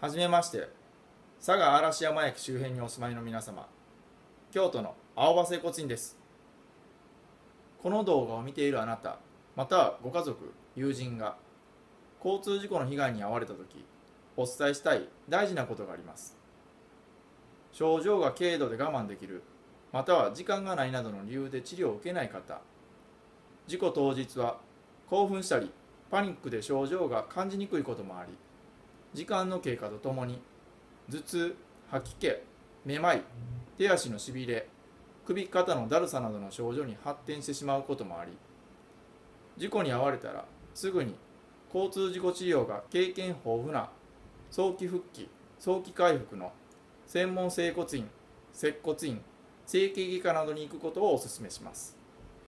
はじめまして、佐賀嵐山駅周辺にお住まいの皆様、京都の青葉整骨院です。この動画を見ているあなた、またはご家族、友人が交通事故の被害に遭われたとき、お伝えしたい大事なことがあります。症状が軽度で我慢できる、または時間がないなどの理由で治療を受けない方、事故当日は興奮したり、パニックで症状が感じにくいこともあり、時間の経過とともに頭痛、吐き気、めまい、手足のしびれ、首肩のだるさなどの症状に発展してしまうこともあり、事故に遭われたらすぐに交通事故治療が経験豊富な早期復帰・早期回復の専門整骨院、接骨院、整形外科などに行くことをお勧めします。